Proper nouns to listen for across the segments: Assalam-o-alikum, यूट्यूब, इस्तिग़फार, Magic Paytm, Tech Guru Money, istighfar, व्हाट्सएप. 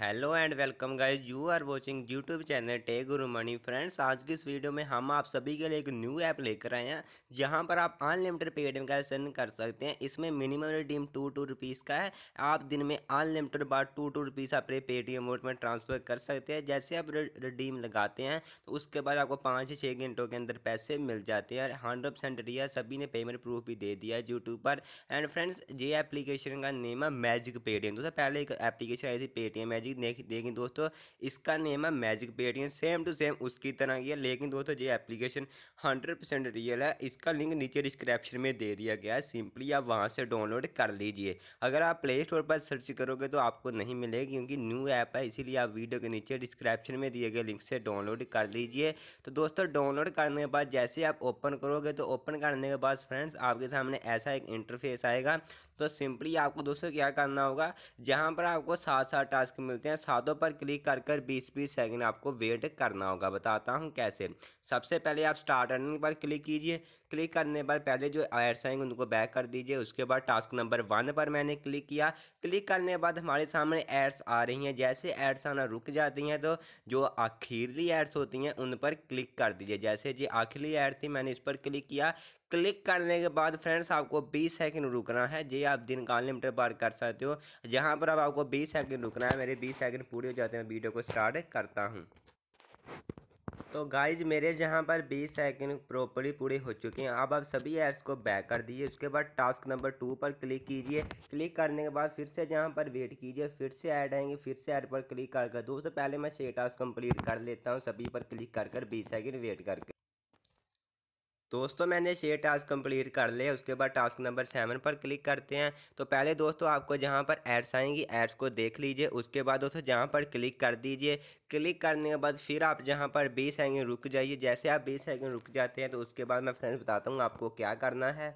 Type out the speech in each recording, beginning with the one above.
Hello and welcome guys, you are watching यूट्यूब channel tech Guru money. Friends, आज की इस video में हम आप सभी के लिए एक न्यू ऐप लेकर आए हैं जहां पर आप अनलिमिटेड पेटीएम का सेंड कर सकते हैं। इसमें मिनिमम रिडीम 2 रुपीज़ का है। आप दिन में अनलिमिटेड बार 2 रुपीज़ अपने पेटीएम वोट में ट्रांसफ़र कर सकते हैं। जैसे आप रिडीम लगाते हैं तो उसके बाद आपको 5 से 6 घंटों के अंदर पैसे मिल जाते हैं। 100% रियल, सभी ने पेमेंट प्रूफ भी दे दिया है यूट्यूब पर। एंड फ्रेंड्स, ये एप्लीकेशन का नेम है मैजिक पेटीएम। दोस्तों, पहले एक एप्लीकेशन आई थी पेटीएम, देखें दोस्तों, इसका नेम है magic Paytm, same to same उसकी तरह ही है। लेकिन दोस्तों, ये एप्लीकेशन 100% रियल है। इसका लिंक नीचे डिस्क्रिप्शन में दे दिया गया है, सिंपली आप वहां से डाउनलोड कर लीजिए। अगर आप प्ले स्टोर पर सर्च करोगे तो आपको नहीं मिलेगी क्योंकि न्यू ऐप है, इसीलिए आप वीडियो के नीचे डिस्क्रिप्शन में दिए गए लिंक से डाउनलोड कर लीजिए। तो दोस्तों, डाउनलोड करने के बाद जैसे आप ओपन करोगे तो ओपन करने के बाद फ्रेंड्स आपके सामने ऐसा एक इंटरफेस आएगा। तो सिंपली आपको दोस्तों क्या करना होगा, जहाँ पर आपको 7-7 टास्क मिलते हैं, सातों पर क्लिक कर कर 20-20 सेकंड आपको वेट करना होगा। बताता हूं कैसे। सबसे पहले आप स्टार्ट अर्निंग पर क्लिक कीजिए। क्लिक करने पर पहले जो एड्स आएंगे उनको बैक कर दीजिए। उसके बाद टास्क नंबर 1 पर मैंने क्लिक किया। क्लिक करने के बाद हमारे सामने एड्स आ रही हैं। जैसे एड्स आना रुक जाती हैं तो जो आखिरी एड्स होती हैं उन पर क्लिक कर दीजिए। जैसे जी आखिरी एड थी, मैंने इस पर क्लिक किया। क्लिक करने के बाद फ्रेंड्स आपको 20 सेकंड रुकना है। ये आप दिन का अनलिमिटेड बार कर सकते हो। जहाँ पर अब आपको 20 सेकंड रुकना है। मेरे 20 सेकंड पूरे हो जाते हैं, वीडियो को स्टार्ट करता हूँ। तो गाइज, मेरे जहाँ पर 20 सेकंड प्रॉपर्ली पूरे हो चुके हैं। अब आप सभी एड्स को बैक कर दीजिए। उसके बाद टास्क नंबर 2 पर क्लिक कीजिए। क्लिक करने के बाद फिर से जहाँ पर वेट कीजिए, फिर से ऐड आएंगे, फिर से ऐड पर क्लिक कर कर दोस्तों, पहले मैं 6 टास्क कंप्लीट कर लेता हूँ सभी पर क्लिक कर कर 20 सेकंड वेट करके। दोस्तों, मैंने 6 टास्क कंप्लीट कर लिए। उसके बाद टास्क नंबर 7 पर क्लिक करते हैं। तो पहले दोस्तों आपको जहां पर एड्स आएंगी एड्स को देख लीजिए। उसके बाद दोस्तों जहां पर क्लिक कर दीजिए। क्लिक करने के बाद फिर आप जहां पर 20 सेकंड रुक जाइए। जैसे आप 20 सेकंड रुक जाते हैं तो उसके बाद मैं फ्रेंड्स बताता हूँ आपको क्या करना है।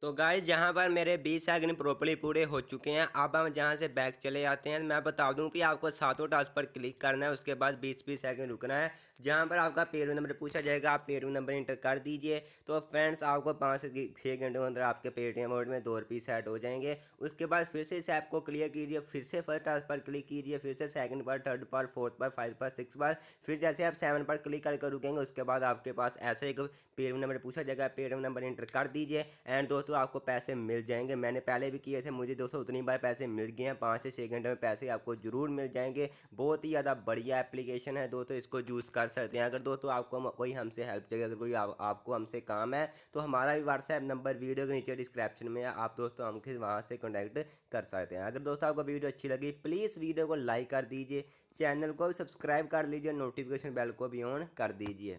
तो गाइज, जहाँ पर मेरे 20 सेकंड प्रॉपर्ली पूरे हो चुके हैं। अब हम जहाँ से बैक चले जाते हैं। मैं बता दूं कि आपको 7 टास्क पर क्लिक करना है। उसके बाद 20-20 सेकंड रुकना है। जहाँ पर आपका पेरू नंबर पूछा जाएगा, आप पेरू नंबर इंटर कर दीजिए। तो फ्रेंड्स आपको 5 से 6 घंटों के अंदर आपके पेटीएम मोड में 2 रुपीज़ ऐड हो जाएंगे। उसके बाद फिर से इस ऐप को क्लियर कीजिए। फिर से 1st टास्क पर क्लिक कीजिए, फिर से 2nd पर, 3rd पर, 4th पर, 5th पर, 6th पर। फिर जैसे आप 7 पर क्लिक करके रुकेंगे उसके बाद आपके पास ऐसे एक पेरू नंबर पूछा जाएगा, पेरू नंबर इंटर कर दीजिए। एंड तो आपको पैसे मिल जाएंगे। मैंने पहले भी किए थे, मुझे दोस्तों उतनी बार पैसे मिल गए हैं। 5 से 6 घंटे में पैसे आपको जरूर मिल जाएंगे। बहुत ही ज़्यादा बढ़िया एप्लीकेशन है दोस्तों, इसको यूज़ कर सकते हैं। अगर दोस्तों आपको कोई हमसे हेल्प चाहिए, अगर कोई आपको हमसे काम है तो हमारा भी व्हाट्सएप नंबर वीडियो के नीचे डिस्क्रिप्शन में है। आप दोस्तों हमसे वहाँ से कॉन्टैक्ट कर सकते हैं। अगर दोस्तों आपको वीडियो अच्छी लगी प्लीज़ वीडियो को लाइक कर दीजिए, चैनल को भी सब्सक्राइब कर लीजिए, नोटिफिकेशन बेल को भी ऑन कर दीजिए।